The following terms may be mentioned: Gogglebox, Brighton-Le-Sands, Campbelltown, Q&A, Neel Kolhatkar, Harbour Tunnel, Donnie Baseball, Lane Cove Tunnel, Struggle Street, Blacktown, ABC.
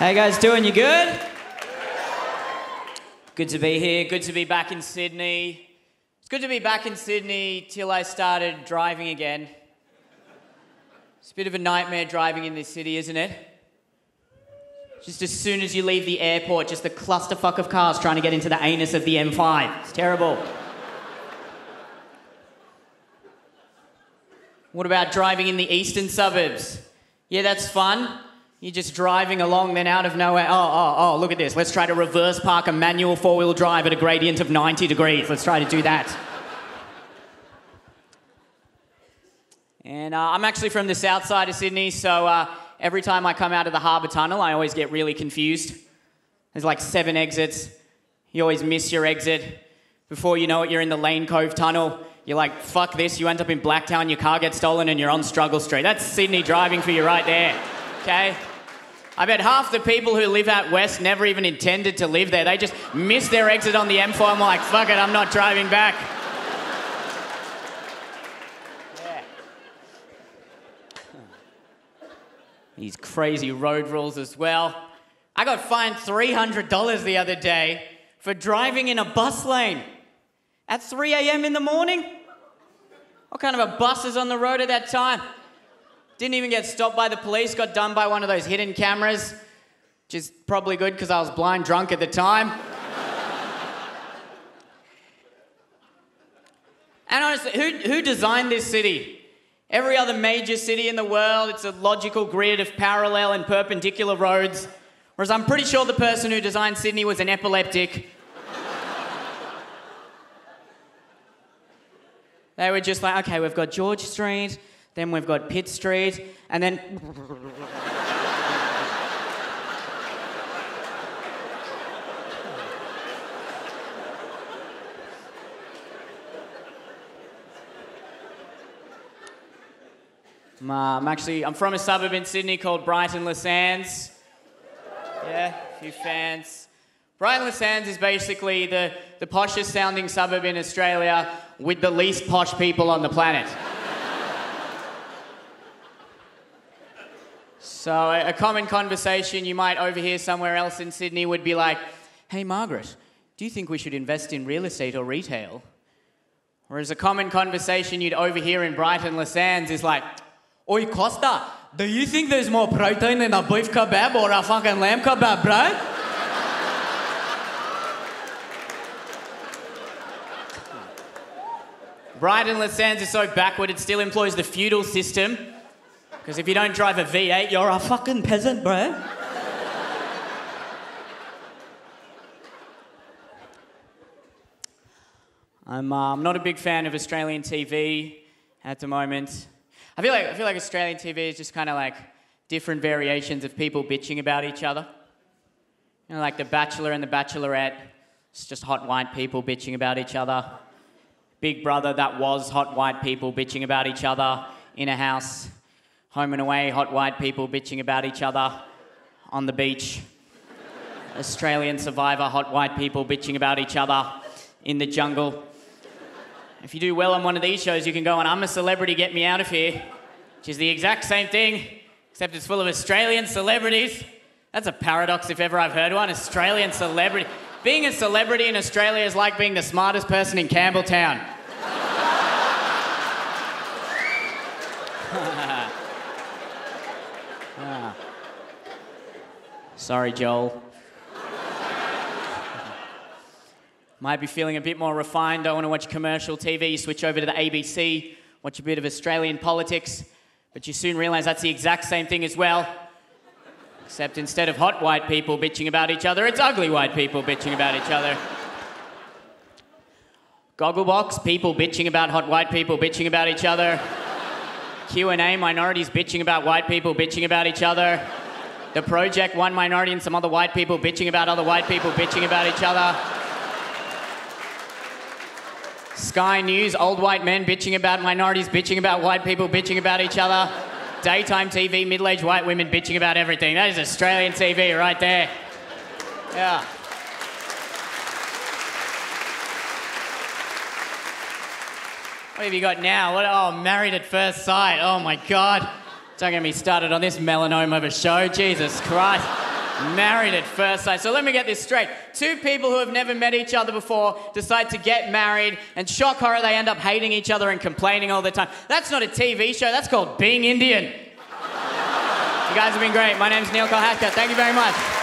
How you guys doing? You good? Good to be here. Good to be back in Sydney. It's good to be back in Sydney till I started driving again. It's a bit of a nightmare driving in this city, isn't it? Just as soon as you leave the airport, just the clusterfuck of cars trying to get into the anus of the M5. It's terrible. What about driving in the eastern suburbs? Yeah, that's fun. You're just driving along, then out of nowhere, oh, look at this. Let's try to reverse park a manual four-wheel drive at a gradient of 90 degrees. Let's try to do that. And I'm actually from the south side of Sydney, so every time I come out of the Harbour Tunnel, I always get really confused. There's like 7 exits. You always miss your exit. Before you know it, you're in the Lane Cove Tunnel. You're like, fuck this, you end up in Blacktown, your car gets stolen and you're on Struggle Street. That's Sydney driving for you right there, okay? I bet half the people who live out west never even intended to live there. They just missed their exit on the M4 and were like, fuck it, I'm not driving back. Yeah. These crazy road rules as well. I got fined $300 the other day for driving in a bus lane. At 3 a.m. in the morning? What kind of a bus is on the road at that time? Didn't even get stopped by the police, got done by one of those hidden cameras, which is probably good because I was blind drunk at the time. And honestly, who designed this city? Every other major city in the world, it's a logical grid of parallel and perpendicular roads, whereas I'm pretty sure the person who designed Sydney was an epileptic. They were just like, okay, we've got George Street, then we've got Pitt Street, and then... I'm from a suburb in Sydney called Brighton-Le-Sands. Yeah, a few fans. Brighton-Le-Sands is basically the poshest sounding suburb in Australia with the least posh people on the planet. So a common conversation you might overhear somewhere else in Sydney would be like, hey Margaret, do you think we should invest in real estate or retail? Whereas a common conversation you'd overhear in Brighton-Le-Sands is like, oi Costa, do you think there's more protein in a beef kebab or a fucking lamb kebab, bro? Brighton-Le-Sands is so backward, it still employs the feudal system. Because if you don't drive a V8, you're a fucking peasant, bro. I'm not a big fan of Australian TV at the moment. I feel like Australian TV is just kind of like different variations of people bitching about each other. You know, like The Bachelor and The Bachelorette. It's just hot white people bitching about each other. Big Brother, that was hot white people bitching about each other in a house. Home and Away, hot white people bitching about each other on the beach. Australian Survivor, hot white people bitching about each other in the jungle. If you do well on one of these shows, you can go on I'm a Celebrity, Get Me Out of Here, which is the exact same thing, except it's full of Australian celebrities. That's a paradox if ever I've heard one, Australian celebrity. Being a celebrity in Australia is like being the smartest person in Campbelltown. Sorry, Joel. Might be feeling a bit more refined. Don't want to watch commercial TV. You switch over to the ABC, watch a bit of Australian politics, but you soon realise that's the exact same thing as well. Except instead of hot white people bitching about each other, it's ugly white people bitching about each other. Gogglebox, people bitching about hot white people bitching about each other. Q&A, minorities bitching about white people bitching about each other. The Project, one minority and some other white people bitching about other white people bitching about each other. Sky News, old white men bitching about minorities bitching about white people bitching about each other. Daytime TV, middle-aged white women bitching about everything. That is Australian TV right there. Yeah. What have you got now? What? Oh, Married at First Sight. Oh, my God. Don't get me started on this melanoma of a show. Jesus Christ. Married at first sight. So let me get this straight. Two people who have never met each other before decide to get married, and shock horror, they end up hating each other and complaining all the time. That's not a TV show. That's called Being Indian. You guys have been great. My name's Neel Kolhatkar. Thank you very much.